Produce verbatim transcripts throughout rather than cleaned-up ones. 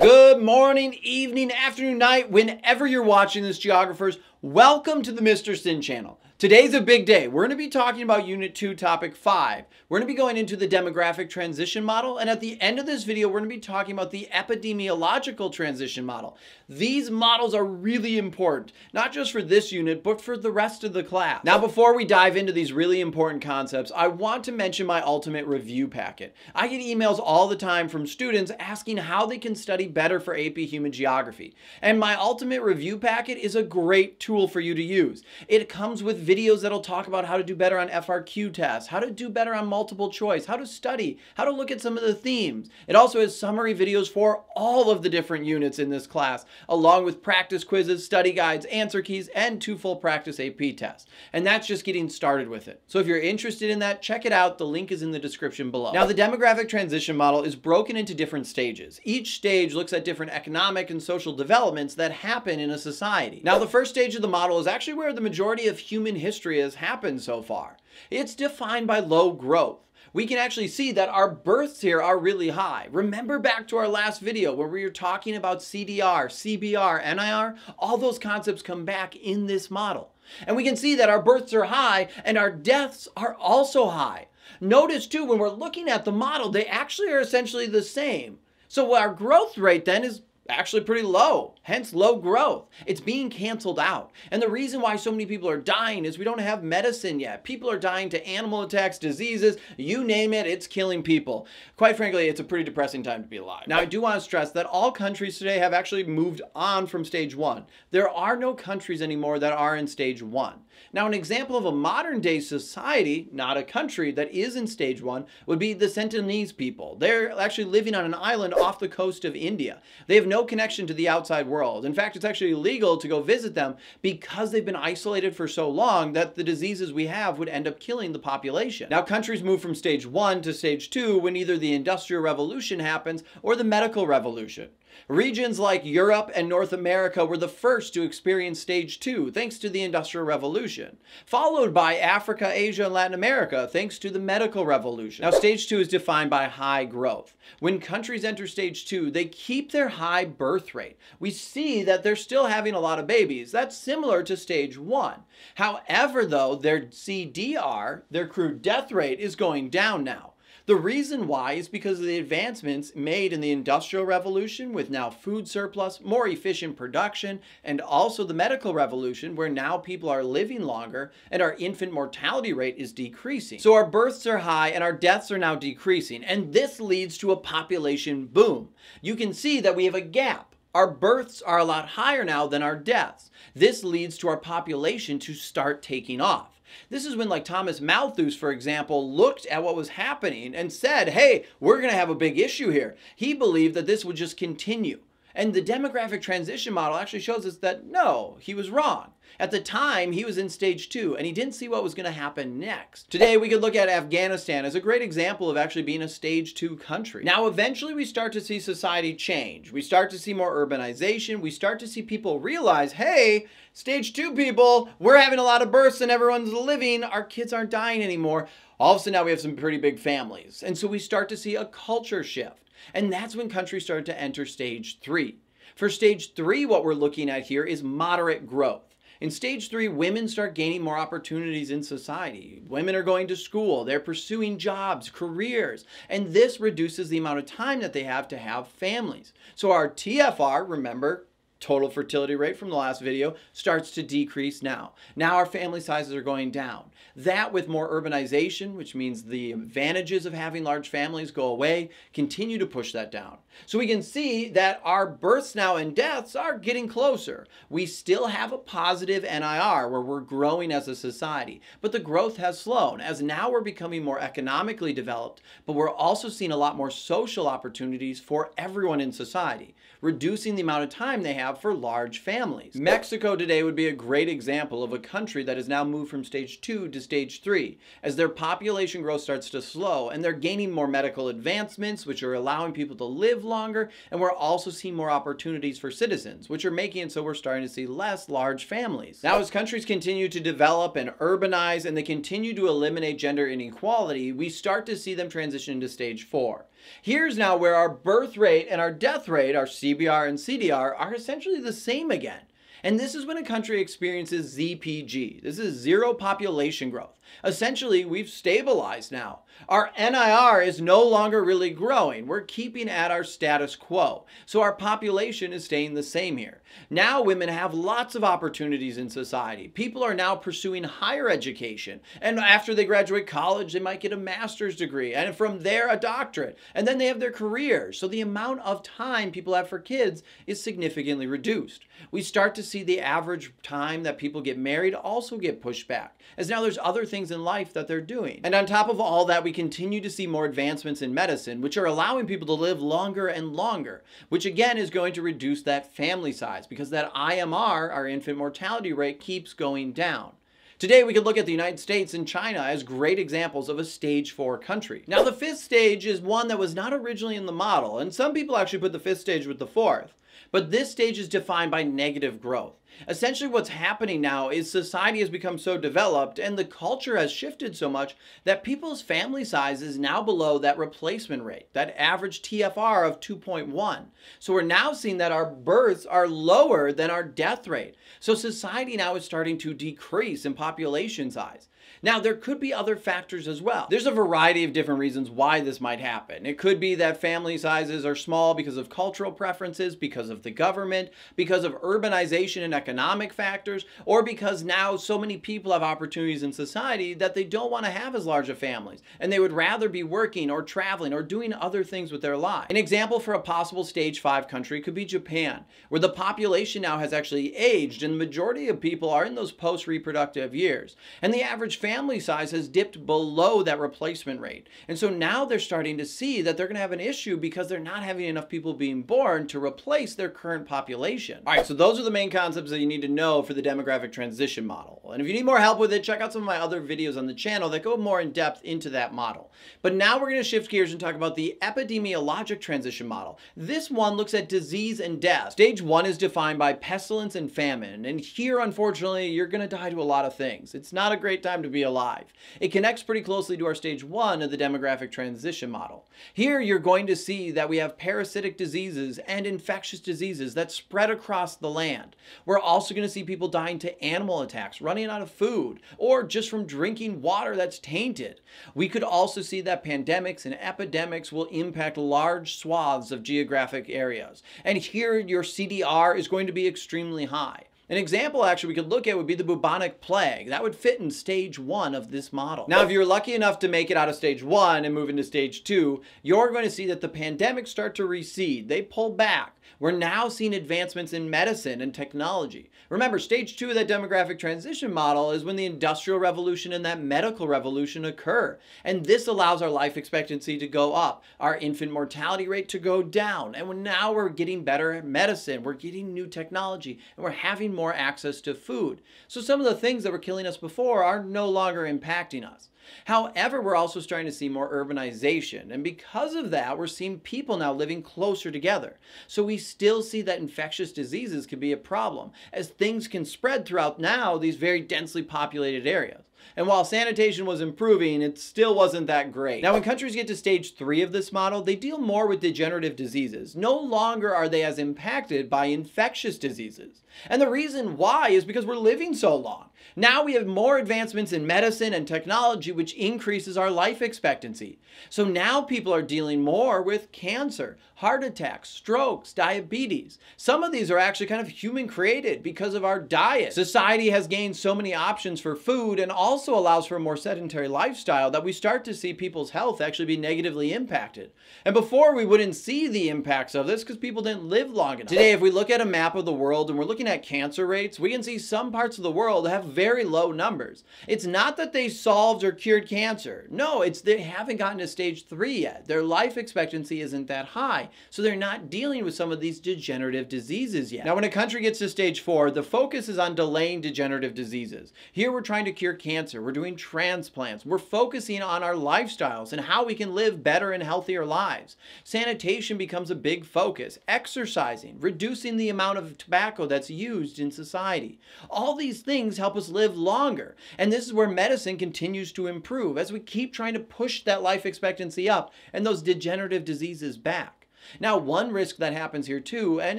Good morning, evening, afternoon, night, whenever you're watching this, geographers. Welcome to the Mister Sinn channel. Today's a big day. We're going to be talking about Unit two, Topic five. We're going to be going into the Demographic Transition Model, and at the end of this video, we're going to be talking about the Epidemiological Transition Model. These models are really important, not just for this unit, but for the rest of the class. Now, before we dive into these really important concepts, I want to mention my Ultimate Review Packet. I get emails all the time from students asking how they can study better for A P Human Geography, and my Ultimate Review Packet is a great tool for you to use. It comes with videos videos that'll talk about how to do better on F R Q tests, how to do better on multiple choice, how to study, how to look at some of the themes. It also has summary videos for all of the different units in this class, along with practice quizzes, study guides, answer keys, and two full practice A P tests. And that's just getting started with it. So if you're interested in that, check it out. The link is in the description below. Now, the demographic transition model is broken into different stages. Each stage looks at different economic and social developments that happen in a society. Now, the first stage of the model is actually where the majority of human history has happened so far. It's defined by low growth. We can actually see that our births here are really high. Remember back to our last video where we were talking about C D R, C B R, N I R? All those concepts come back in this model. And we can see that our births are high and our deaths are also high. Notice too, when we're looking at the model, they actually are essentially the same. So our growth rate then is actually pretty low, hence low growth. It's being canceled out. And the reason why so many people are dying is we don't have medicine yet. People are dying to animal attacks, diseases, you name it, it's killing people. Quite frankly, it's a pretty depressing time to be alive. Now, I do want to stress that all countries today have actually moved on from stage one. There are no countries anymore that are in stage one. Now, an example of a modern day society, not a country, that is in stage one would be the Sentinelese people. They're actually living on an island off the coast of India. They have no connection to the outside world. In fact, it's actually illegal to go visit them because they've been isolated for so long that the diseases we have would end up killing the population. Now, countries move from stage one to stage two when either the Industrial Revolution happens or the medical revolution. Regions like Europe and North America were the first to experience stage two, thanks to the Industrial Revolution, followed by Africa, Asia, and Latin America, thanks to the medical revolution. Now, stage two is defined by high growth. When countries enter stage two, they keep their high birth rate. We see that they're still having a lot of babies. That's similar to stage one. However, though, their C D R, their crude death rate, is going down now. The reason why is because of the advancements made in the Industrial Revolution with now food surplus, more efficient production, and also the medical revolution where now people are living longer and our infant mortality rate is decreasing. So our births are high and our deaths are now decreasing, and this leads to a population boom. You can see that we have a gap. Our births are a lot higher now than our deaths. This leads to our population to start taking off. This is when, like, Thomas Malthus, for example, looked at what was happening and said, hey, we're going to have a big issue here. He believed that this would just continue. And the demographic transition model actually shows us that, no, he was wrong. At the time, he was in stage two, and he didn't see what was going to happen next. Today, we could look at Afghanistan as a great example of actually being a stage two country. Now, eventually, we start to see society change. We start to see more urbanization. We start to see people realize, hey, stage two people, we're having a lot of births and everyone's living. Our kids aren't dying anymore. All of a sudden, now we have some pretty big families. And so we start to see a culture shift. And that's when countries started to enter stage three. For stage three, what we're looking at here is moderate growth. In stage three, women start gaining more opportunities in society. Women are going to school, they're pursuing jobs, careers, and this reduces the amount of time that they have to have families. So our T F R, remember, total fertility rate from the last video, starts to decrease now. Now our family sizes are going down. That, with more urbanization, which means the advantages of having large families go away, continue to push that down. So we can see that our births now and deaths are getting closer. We still have a positive N I R where we're growing as a society, but the growth has slowed as now we're becoming more economically developed, but we're also seeing a lot more social opportunities for everyone in society, reducing the amount of time they have for large families. Mexico today would be a great example of a country that has now moved from stage two to stage three as their population growth starts to slow, and they're gaining more medical advancements, which are allowing people to live longer, and we're also seeing more opportunities for citizens, which are making it so we're starting to see less large families. Now, as countries continue to develop and urbanize and they continue to eliminate gender inequality, we start to see them transition to stage four. Here's now where our birth rate and our death rate, our C B R and C D R, are essentially the same again. And this is when a country experiences Z P G. This is zero population growth. Essentially, we've stabilized now. Our N I R is no longer really growing. We're keeping at our status quo. So our population is staying the same here. Now women have lots of opportunities in society. People are now pursuing higher education. And after they graduate college, they might get a master's degree. And from there, a doctorate. And then they have their careers. So the amount of time people have for kids is significantly reduced. We start to see See the average time that people get married also get pushed back, as now there's other things in life that they're doing. And on top of all that, we continue to see more advancements in medicine, which are allowing people to live longer and longer, which again is going to reduce that family size because that I M R, our infant mortality rate, keeps going down. Today, we could look at the United States and China as great examples of a stage four country. Now, the fifth stage is one that was not originally in the model, and some people actually put the fifth stage with the fourth. But this stage is defined by negative growth. Essentially what's happening now is society has become so developed and the culture has shifted so much that people's family size is now below that replacement rate, that average T F R of two point one. So we're now seeing that our births are lower than our death rate. So society now is starting to decrease in population size. Now, there could be other factors as well. There's a variety of different reasons why this might happen. It could be that family sizes are small because of cultural preferences, because of the government, because of urbanization and economic factors, or because now so many people have opportunities in society that they don't want to have as large of families, and they would rather be working or traveling or doing other things with their lives. An example for a possible stage five country could be Japan, where the population now has actually aged and the majority of people are in those post-reproductive years, and the average family size has dipped below that replacement rate. And so now they're starting to see that they're going to have an issue because they're not having enough people being born to replace their current population. All right, so those are the main concepts that you need to know for the demographic transition model. And if you need more help with it, check out some of my other videos on the channel that go more in depth into that model. But now we're going to shift gears and talk about the epidemiologic transition model. This one looks at disease and death. Stage one is defined by pestilence and famine. And here, unfortunately, you're going to die to a lot of things. It's not a great time to be alive. It connects pretty closely to our stage one of the demographic transition model. Here you're going to see that we have parasitic diseases and infectious diseases that spread across the land. We're also going to see people dying to animal attacks, running out of food, or just from drinking water that's tainted. We could also see that pandemics and epidemics will impact large swaths of geographic areas. And here your C D R is going to be extremely high. An example actually we could look at would be the bubonic plague. That would fit in stage one of this model. Now, if you're lucky enough to make it out of stage one and move into stage two, you're going to see that the pandemics start to recede. They pull back. We're now seeing advancements in medicine and technology. Remember, stage two of that demographic transition model is when the industrial revolution and that medical revolution occur. And this allows our life expectancy to go up, our infant mortality rate to go down. And now we're getting better at medicine. We're getting new technology and we're having more access to food. So some of the things that were killing us before are no longer impacting us. However, we're also starting to see more urbanization, and because of that, we're seeing people now living closer together. So we still see that infectious diseases could be a problem, as things can spread throughout now these very densely populated areas. And while sanitation was improving, it still wasn't that great. Now, when countries get to stage three of this model, they deal more with degenerative diseases. No longer are they as impacted by infectious diseases. And the reason why is because we're living so long. Now we have more advancements in medicine and technology, which increases our life expectancy. So now people are dealing more with cancer, heart attacks, strokes, diabetes. Some of these are actually kind of human created because of our diet. Society has gained so many options for food and all also allows for a more sedentary lifestyle that we start to see people's health actually be negatively impacted. And before, we wouldn't see the impacts of this because people didn't live long enough. Today, if we look at a map of the world and we're looking at cancer rates, we can see some parts of the world have very low numbers. It's not that they solved or cured cancer. No, it's they haven't gotten to stage three yet. Their life expectancy isn't that high, so they're not dealing with some of these degenerative diseases yet. Now, when a country gets to stage four, the focus is on delaying degenerative diseases. Here, we're trying to cure cancer cancer. We're doing transplants. We're focusing on our lifestyles and how we can live better and healthier lives. Sanitation becomes a big focus. Exercising, reducing the amount of tobacco that's used in society. All these things help us live longer. And this is where medicine continues to improve as we keep trying to push that life expectancy up and those degenerative diseases back. Now, one risk that happens here too, and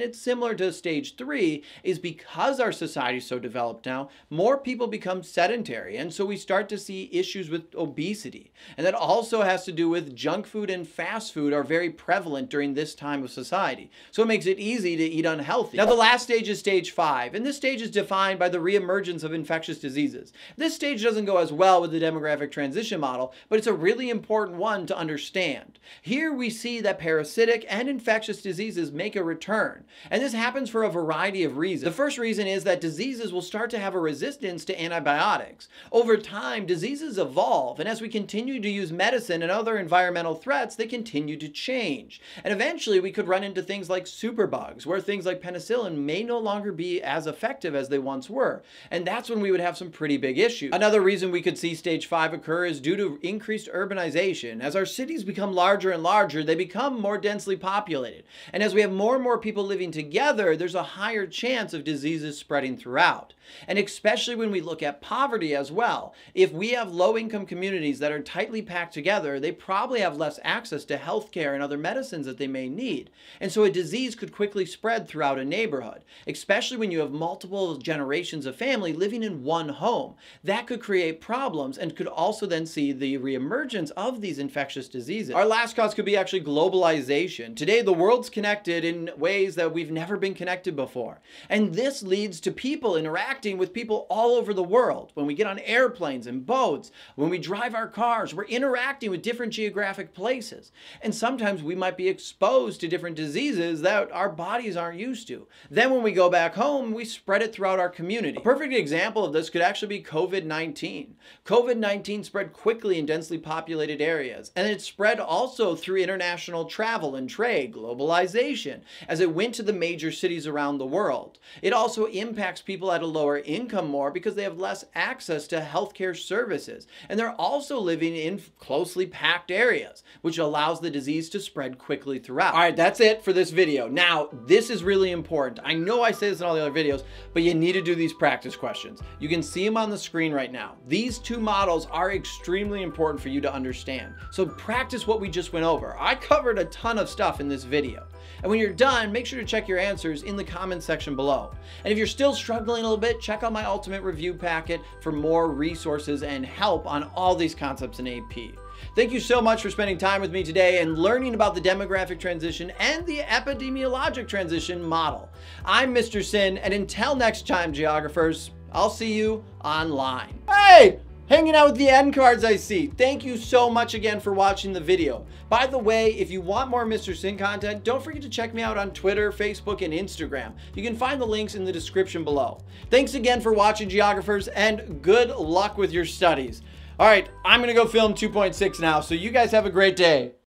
it's similar to stage three, is because our society is so developed now, more people become sedentary, and so we start to see issues with obesity. And that also has to do with junk food and fast food are very prevalent during this time of society. So it makes it easy to eat unhealthy. Now, the last stage is stage five, and this stage is defined by the reemergence of infectious diseases. This stage doesn't go as well with the demographic transition model, but it's a really important one to understand. Here we see that parasitic and infectious diseases make a return. And this happens for a variety of reasons. The first reason is that diseases will start to have a resistance to antibiotics. Over time, diseases evolve, and as we continue to use medicine and other environmental threats, they continue to change. And eventually, we could run into things like superbugs, where things like penicillin may no longer be as effective as they once were. And that's when we would have some pretty big issues. Another reason we could see stage five occur is due to increased urbanization. As our cities become larger and larger, they become more densely populated. And as we have more and more people living together, there's a higher chance of diseases spreading throughout. And especially when we look at poverty as well. If we have low-income communities that are tightly packed together, they probably have less access to healthcare and other medicines that they may need. And so a disease could quickly spread throughout a neighborhood, especially when you have multiple generations of family living in one home. That could create problems and could also then see the reemergence of these infectious diseases. Our last cause could be actually globalization. Today, the world's connected in ways that we've never been connected before. And this leads to people interacting with people all over the world. When we get on airplanes and boats, when we drive our cars, we're interacting with different geographic places. And sometimes we might be exposed to different diseases that our bodies aren't used to. Then when we go back home, we spread it throughout our community. A perfect example of this could actually be COVID nineteen. COVID nineteen spread quickly in densely populated areas, and it spread also through international travel and trade. Globalization, as it went to the major cities around the world. It also impacts people at a lower income more because they have less access to healthcare services. And they're also living in closely packed areas, which allows the disease to spread quickly throughout. All right, that's it for this video. Now, this is really important. I know I say this in all the other videos, but you need to do these practice questions. You can see them on the screen right now. These two models are extremely important for you to understand. So practice what we just went over. I covered a ton of stuff in this video. And when you're done, make sure to check your answers in the comments section below. And if you're still struggling a little bit, check out my Ultimate Review Packet for more resources and help on all these concepts in A P. Thank you so much for spending time with me today and learning about the demographic transition and the epidemiologic transition model. I'm Mister Sinn, and until next time, geographers, I'll see you online. Hey! Hanging out with the end cards I see. Thank you so much again for watching the video. By the way, if you want more Mister Sinn content, don't forget to check me out on Twitter, Facebook, and Instagram. You can find the links in the description below. Thanks again for watching, geographers, and good luck with your studies. All right, I'm gonna go film two point six now, so you guys have a great day.